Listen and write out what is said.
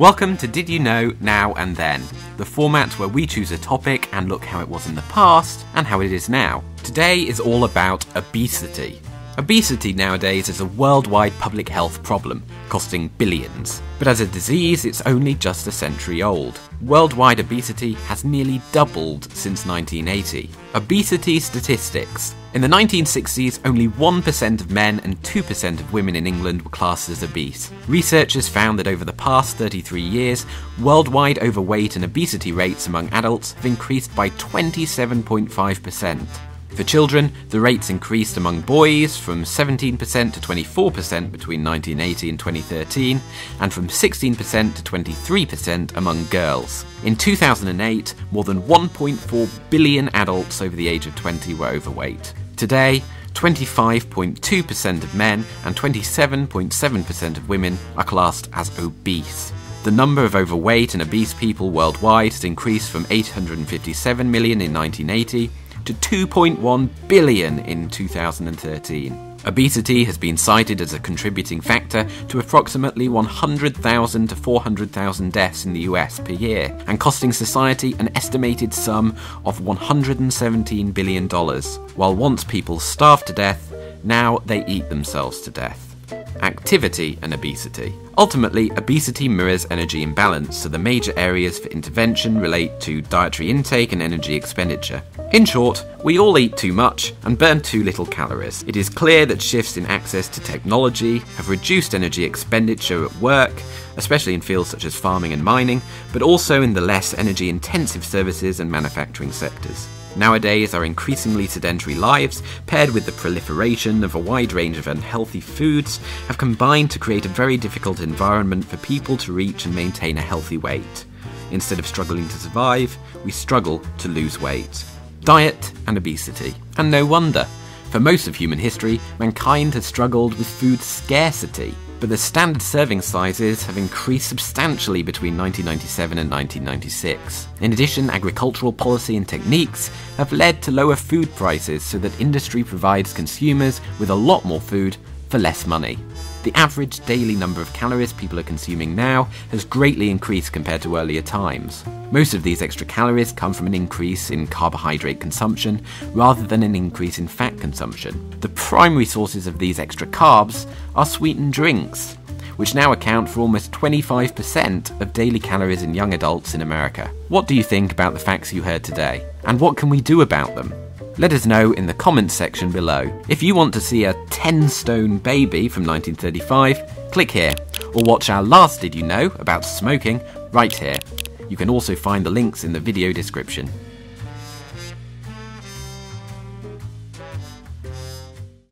Welcome to Did You Know, Now and Then, the format where we choose a topic and look how it was in the past and how it is now. Today is all about obesity. Obesity nowadays is a worldwide public health problem, costing billions. But as a disease, it's only just a century old. Worldwide obesity has nearly doubled since 1980. Obesity statistics. In the 1960s, only 1% of men and 2% of women in England were classed as obese. Researchers found that over the past 33 years, worldwide overweight and obesity rates among adults have increased by 27.5%. For children, the rates increased among boys from 17% to 24% between 1980 and 2013, and from 16% to 23% among girls. In 2008, more than 1.4 billion adults over the age of 20 were overweight. Today, 25.2% of men and 27.7% of women are classed as obese. The number of overweight and obese people worldwide has increased from 857 million in 1980 to 2.1 billion in 2013. Obesity has been cited as a contributing factor to approximately 100,000 to 400,000 deaths in the US per year, and costing society an estimated sum of $117 billion, while once people starved to death, now they eat themselves to death. Activity and obesity. Ultimately, obesity mirrors energy imbalance, so the major areas for intervention relate to dietary intake and energy expenditure. In short, we all eat too much and burn too little calories. It is clear that shifts in access to technology have reduced energy expenditure at work, especially in fields such as farming and mining, but also in the less energy-intensive services and manufacturing sectors. Nowadays, our increasingly sedentary lives, paired with the proliferation of a wide range of unhealthy foods, have combined to create a very difficult environment for people to reach and maintain a healthy weight. Instead of struggling to survive, we struggle to lose weight. Diet and obesity. And no wonder. For most of human history, mankind has struggled with food scarcity. But the standard serving sizes have increased substantially between 1997 and 1996. In addition, agricultural policy and techniques have led to lower food prices so that industry provides consumers with a lot more food for less money. The average daily number of calories people are consuming now has greatly increased compared to earlier times. Most of these extra calories come from an increase in carbohydrate consumption rather than an increase in fat consumption. The primary sources of these extra carbs are sweetened drinks, which now account for almost 25% of daily calories in young adults in America. What do you think about the facts you heard today? And what can we do about them? Let us know in the comments section below. If you want to see a 10-stone baby from 1935, click here, or watch our last Did You Know about smoking right here. You can also find the links in the video description.